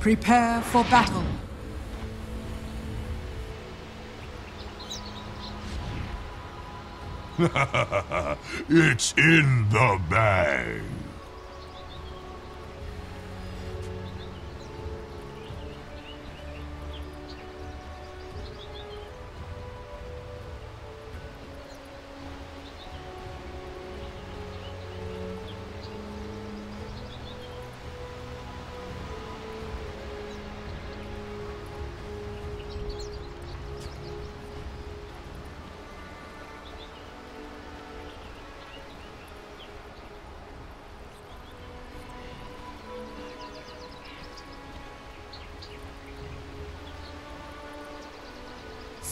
Prepare for battle. It's in the bag.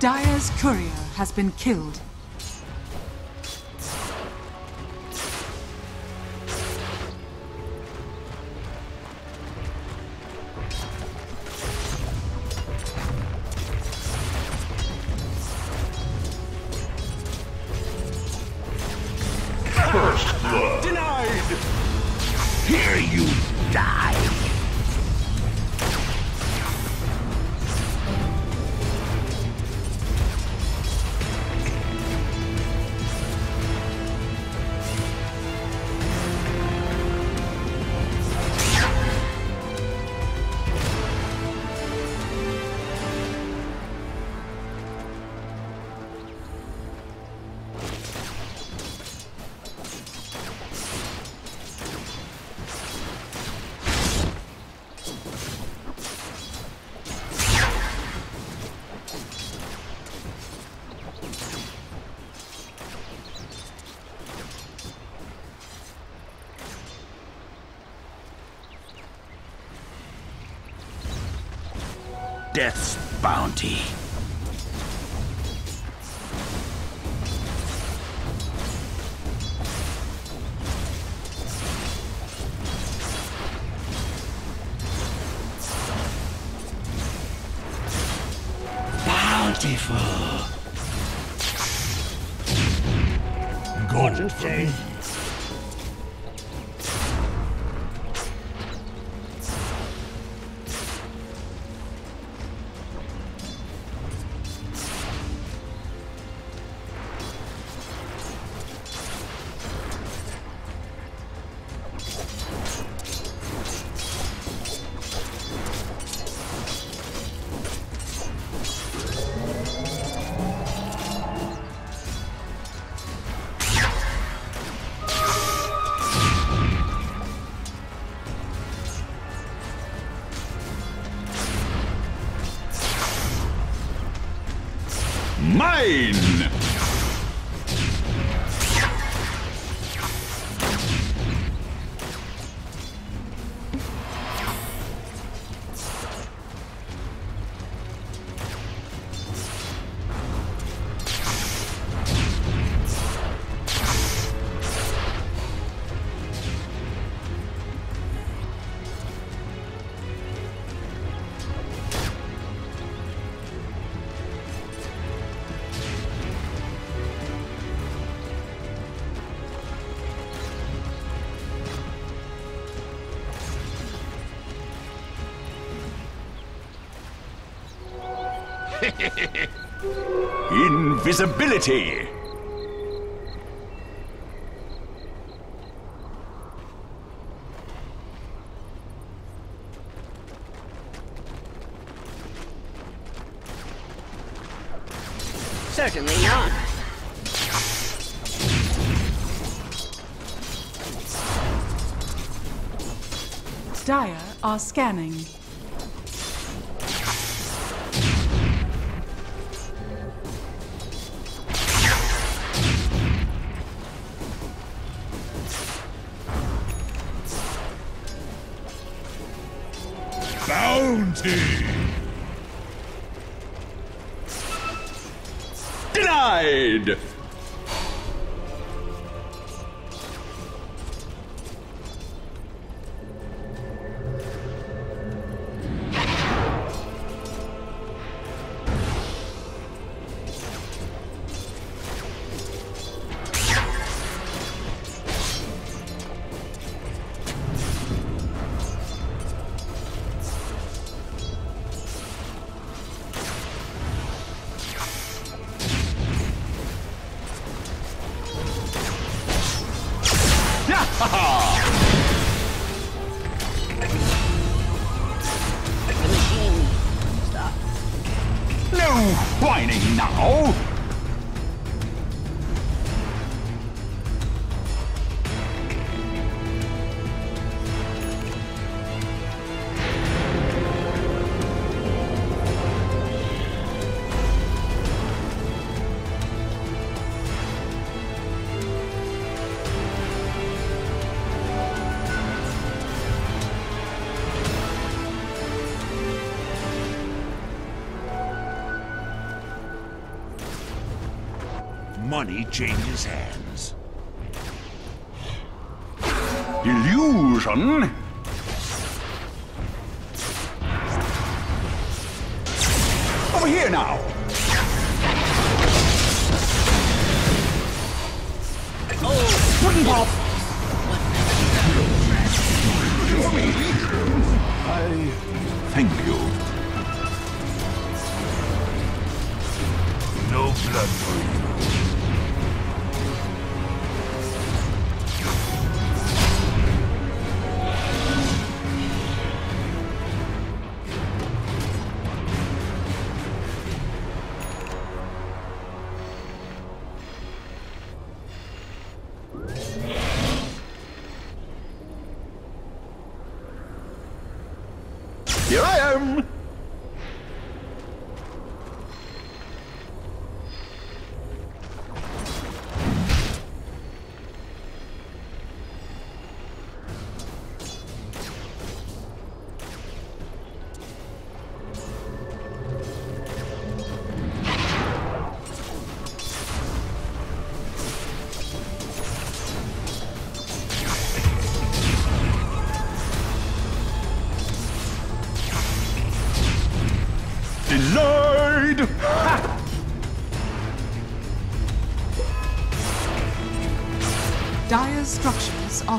Dire's courier has been killed. First blood. Denied! Here you die! Death's bounty. Bountiful. Golden faith. Invisibility! Certainly not. Dire are scanning. Bounty! Denied! Whining now! Money changes hands. Illusion? Over here now! Oh! Wooden pop! I thank you. No blood for you. Here I am! Denied! Ha! Dire's structures are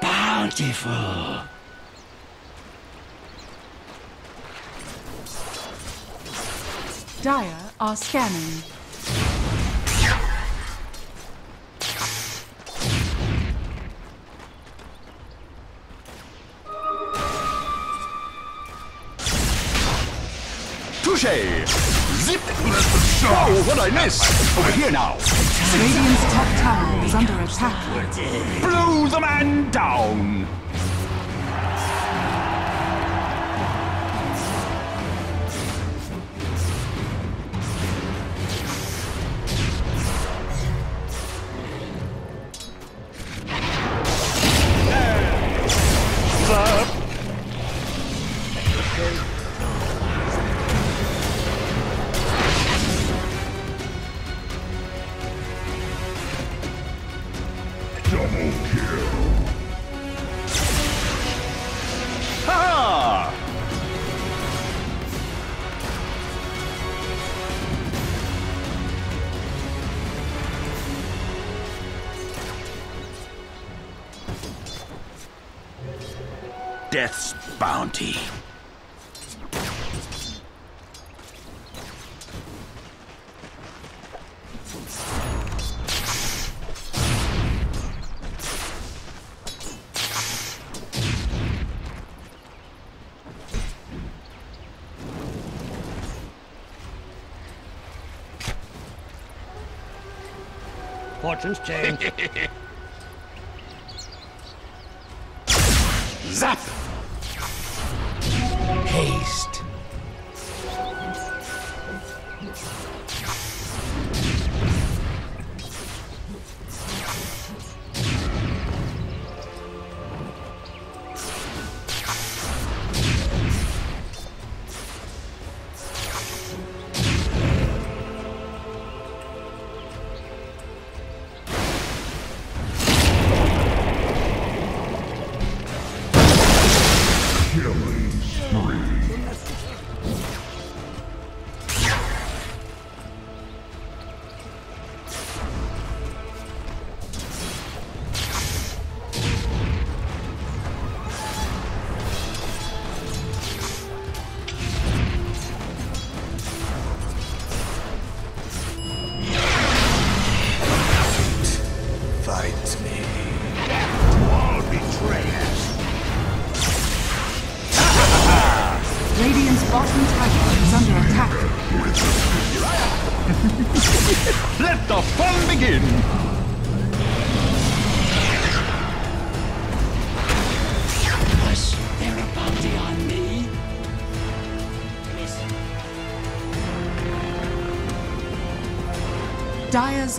Bountiful! Dire are scanning. Zip! Oh, what I missed! Over here now! Radiant's top tower is under attack. Blow the man down! death's bounty. Fortune's change. Zap! Haste. Let the fun begin! Was there a bounty on me? Dire's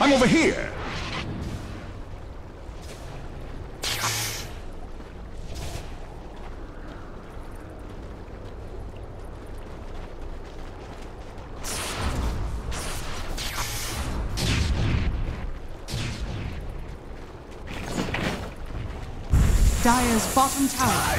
I'm over here. Dire's bottom tower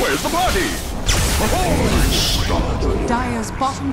Where's the party? Oh, Dire's bottom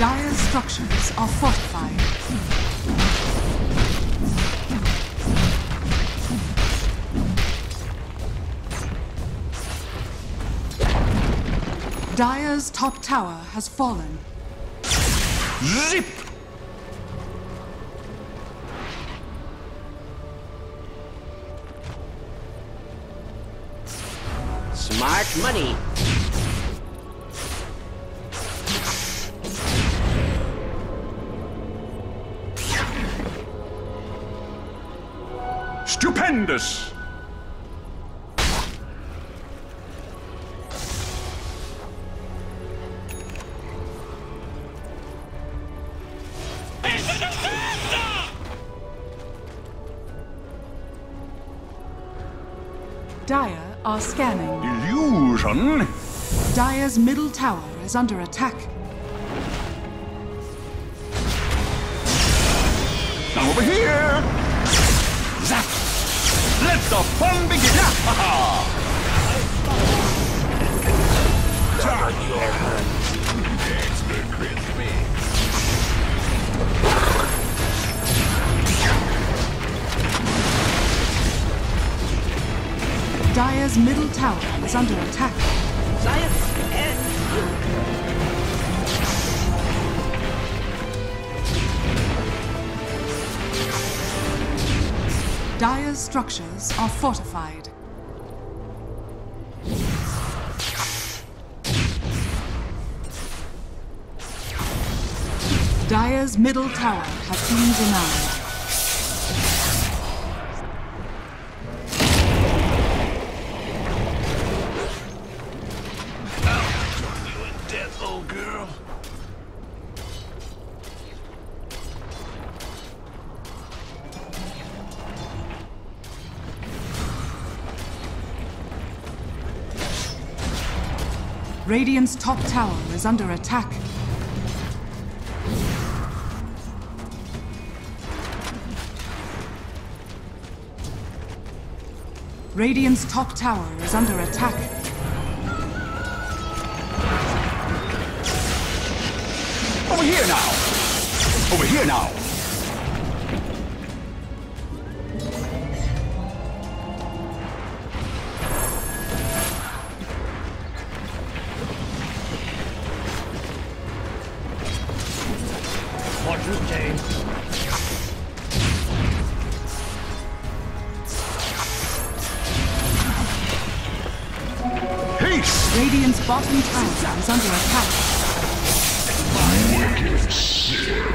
Dire's structures are fortified. Dire's top tower has fallen. Zip! Smart money. Stupendous! Dire are scanning. Illusion? Dire's middle tower is under attack. Now over here! Zap! Let the fun begin! Turn your hand! It's been Christmas! Dire's middle tower is under attack. Science and you. Dire's structures are fortified. Dire's middle tower has been denied. Radiant's top tower is under attack. Radiant's top tower is under attack. Over here now! Over here now! Radiant's bottom tower is under attack. Wicked sick.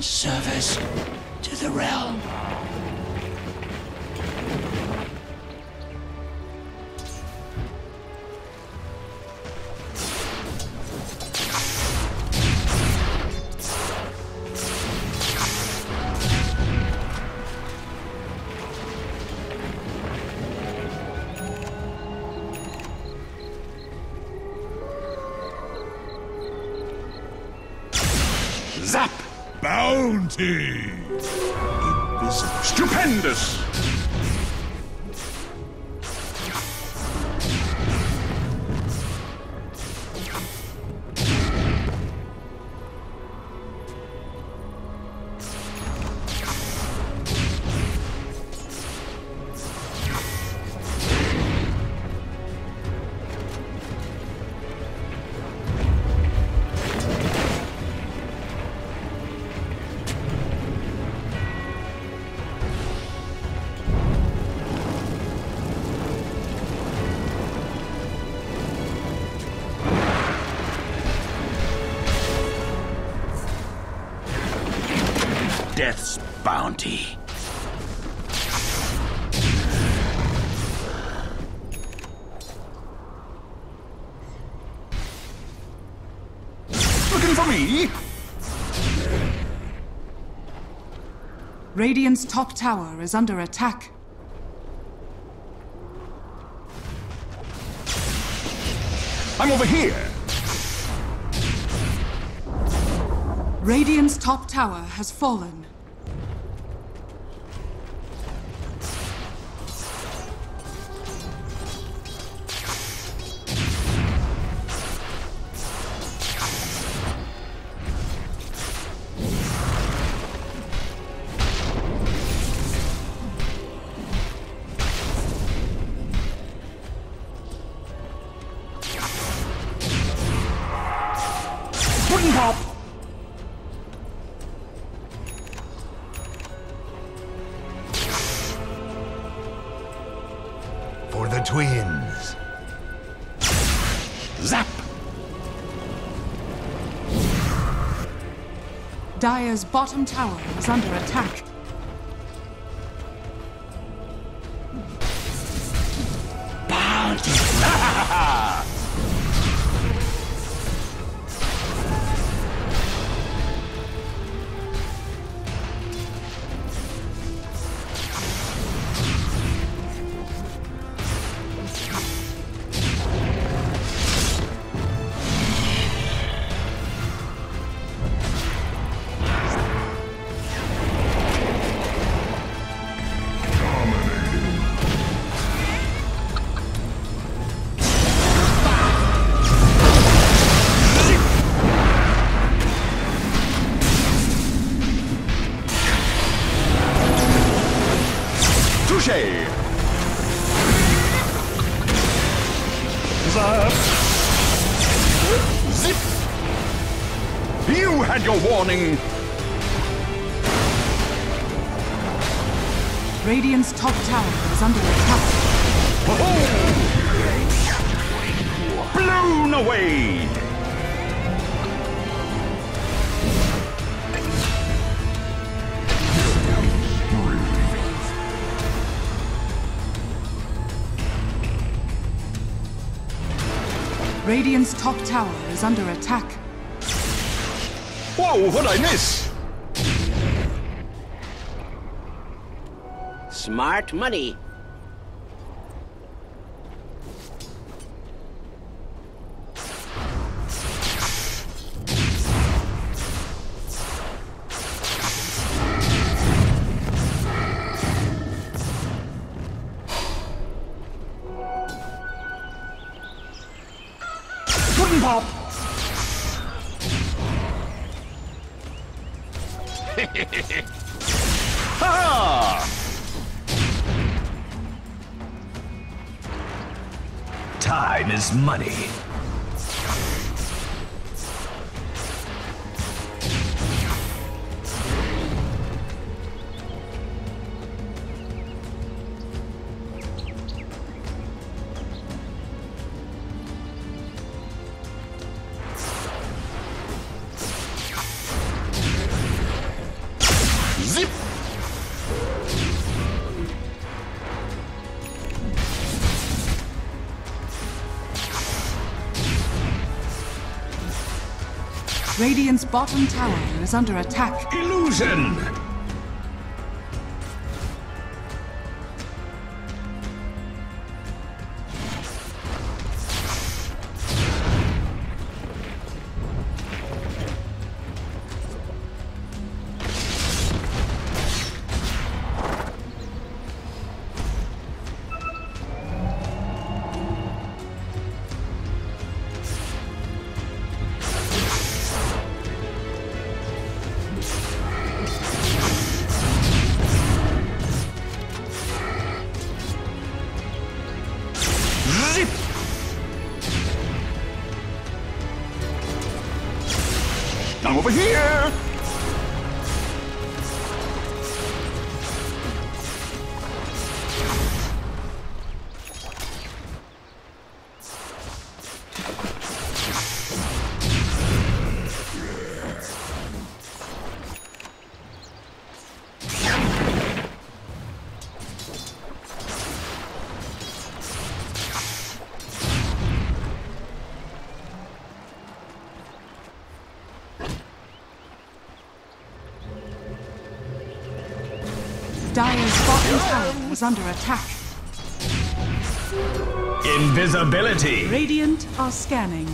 in service to the realm. Zap! Bounty! It is stupendous! Death's bounty. Looking for me? Radiant's top tower is under attack. I'm over here. Radiant's top tower has fallen. Wouldn't help. For the twins. Zap! Dire's bottom tower is under attack. Bounty! Ha ha ha! Zip! You had your warning! Radiant's top tower is under attack. Oh! Blown away! Radiant's top tower is under attack. Whoa, what'd I miss? Smart money. Pop. Time is money. Radiant's bottom tower is under attack. Illusion! I'm over here! Dire's bottom tower was under attack. Invisibility! Radiant are scanning.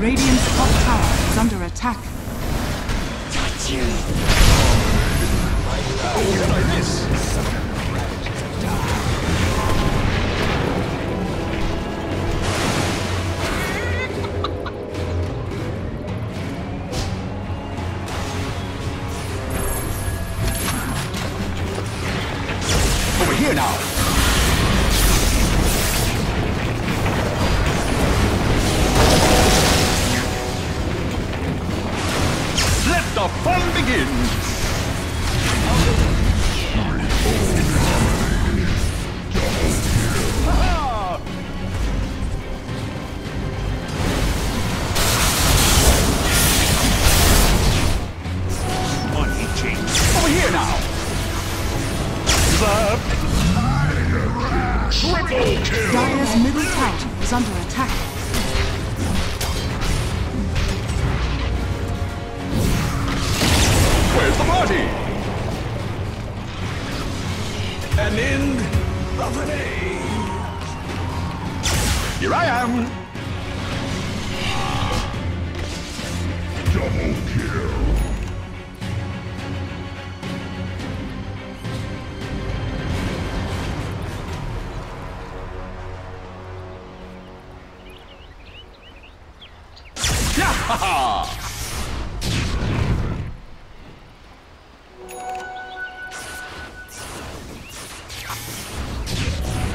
Radiant's top tower is under attack. Got you! Here now. Let the fun begin. Money change. Over here now. Love. Triple kill! Dire's middle tower is under attack. Where's the party? An end of the day. Here I am. Double kill.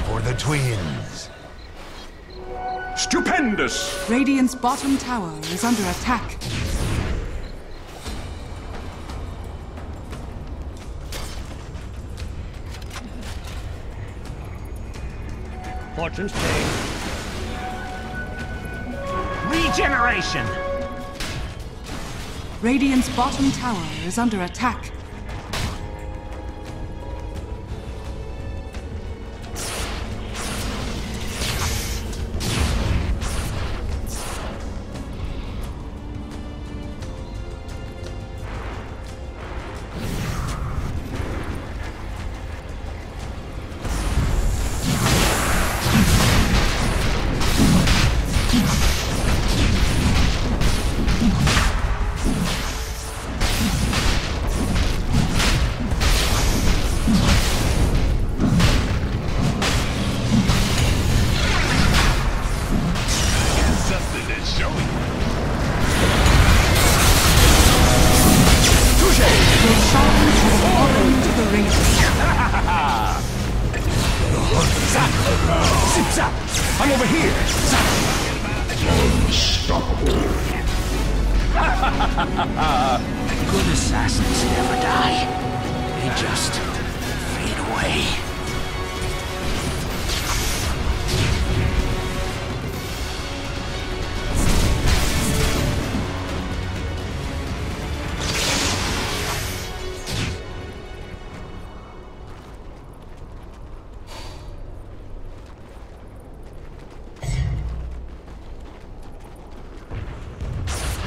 For the twins. Stupendous! Radiant's bottom tower is under attack. Fortune's pay. Regeneration! Radiant's bottom tower is under attack. I'm over here! Unstoppable! Good assassins never die. They just fade away.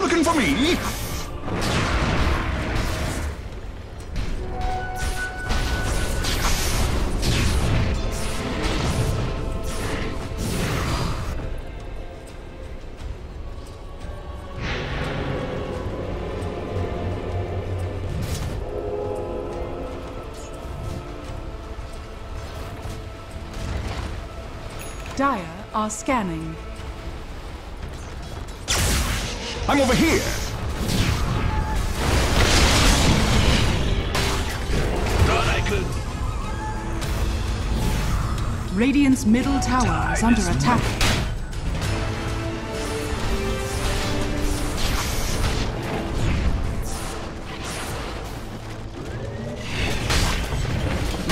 Looking for me? Dire are scanning. I'm over here. Thought I could. Radiant's middle tower is under attack.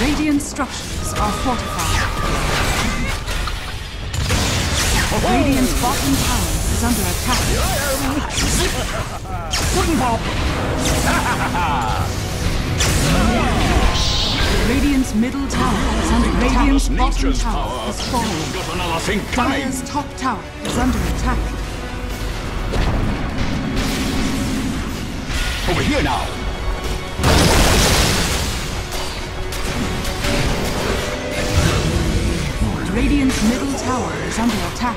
Radiant structures are fortified. Radiant's bottom tower is under attack. Wooden pop! Radiant's middle tower is under attack. Radiant's bottom tower is falling. Dire's top tower is under attack. Over here now! Radiant's middle tower is under attack.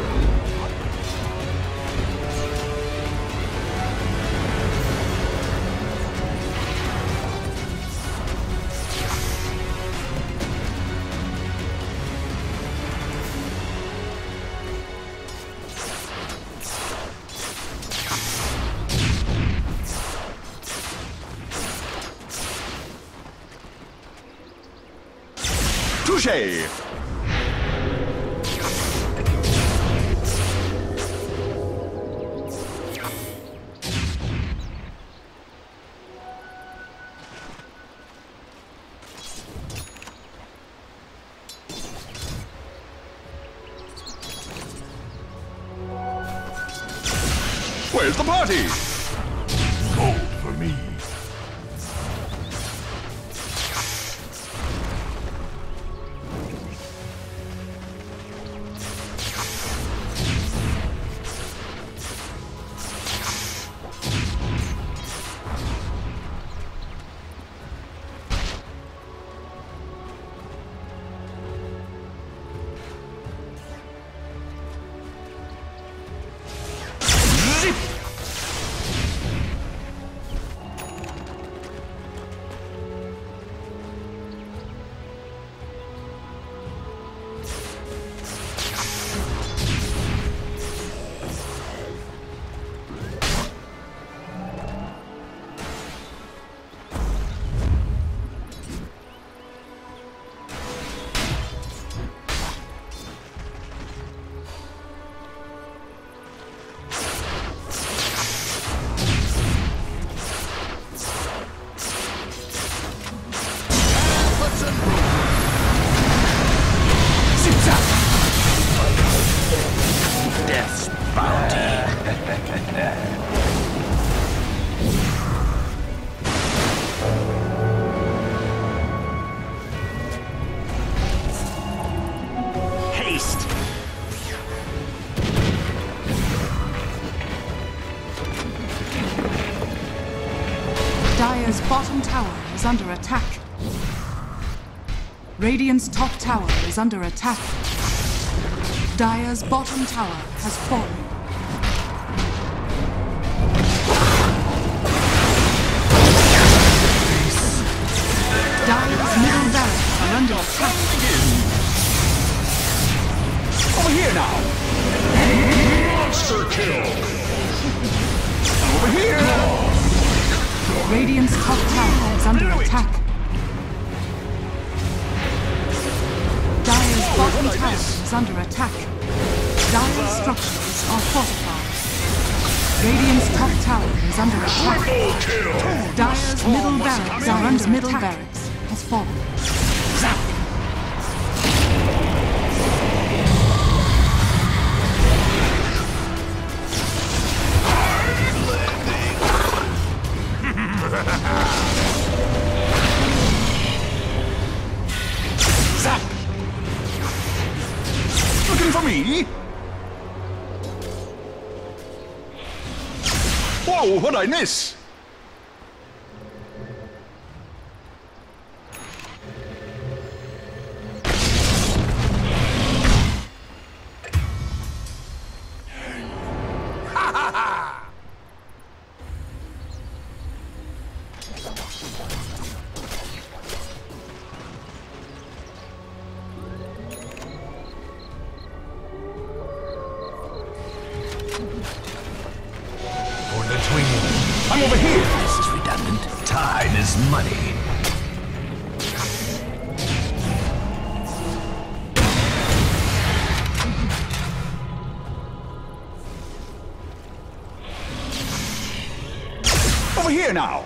Touché! Where's the party? Hold for me. Dire's bottom tower is under attack. Radiant's top tower is under attack. Dire's bottom tower has fallen. Dire's middle barracks are under attack. Over here now! Over here! Radiant's top tower is under attack. Dire's bottom tower is under attack. Dire's structures are fortified. Radiant's top tower is under attack. Dire's middle barracks are under attack. Middle barracks has fallen. Zap! Looking for me? Whoa, what'd I miss? I'm over here! This is redundant. Time is money. Over here now!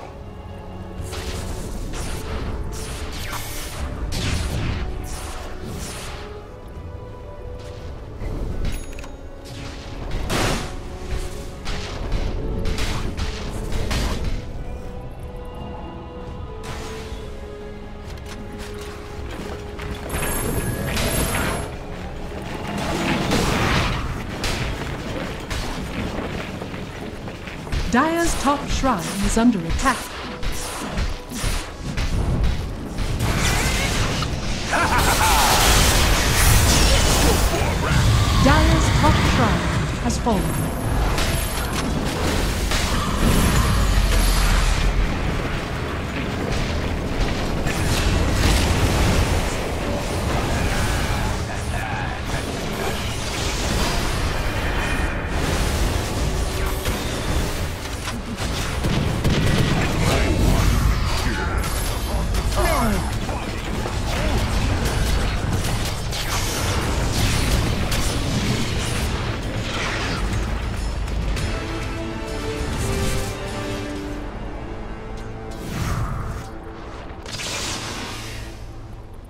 Dire's top shrine is under attack. Dire's top shrine has fallen. Dire's top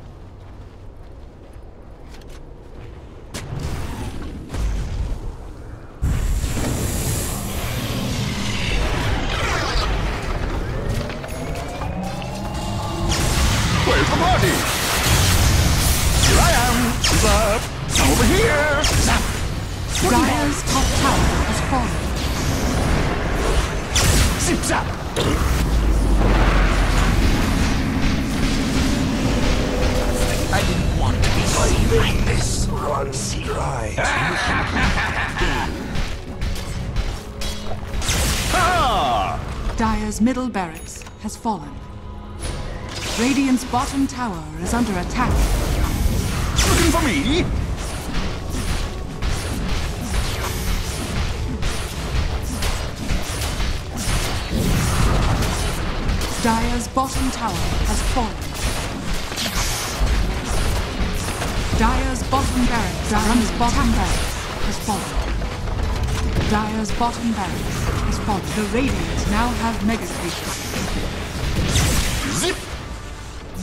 tower has fallen. Zip zap! I didn't want to be seen like this. Runs dry. Dire's middle barracks has fallen. Radiant's bottom tower is under attack. Looking for me? Dire's bottom tower has fallen. Dire's bottom barracks has fallen. Dire's bottom barracks has fallen. The Radiant now have mega creatures. Zip!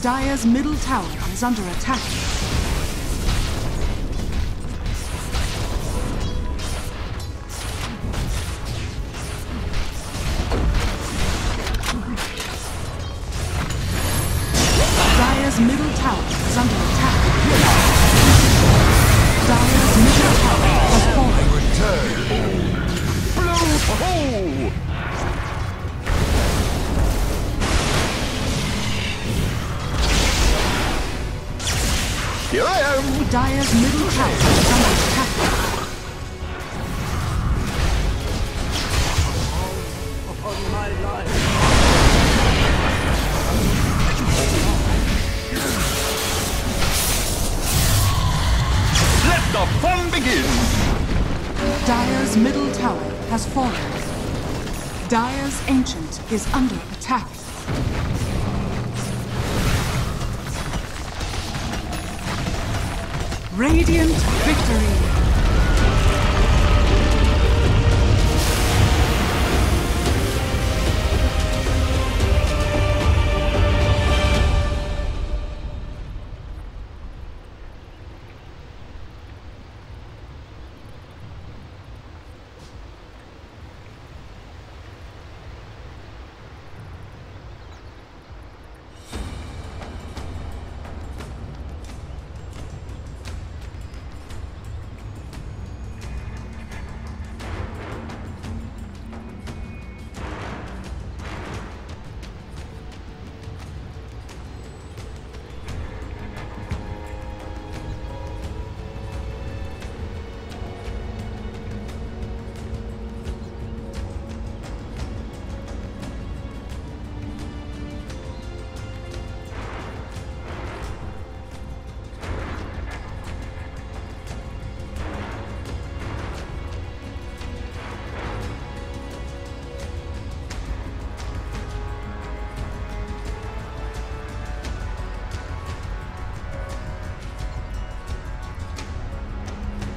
Dire's middle tower is under attack. Middle tower is under attack. Dire's middle tower has fallen. Blow! Here I am. Dire's middle tower is under attack. Upon my life. The fun begins! Dire's middle tower has fallen. Dire's Ancient is under attack. Radiant victory.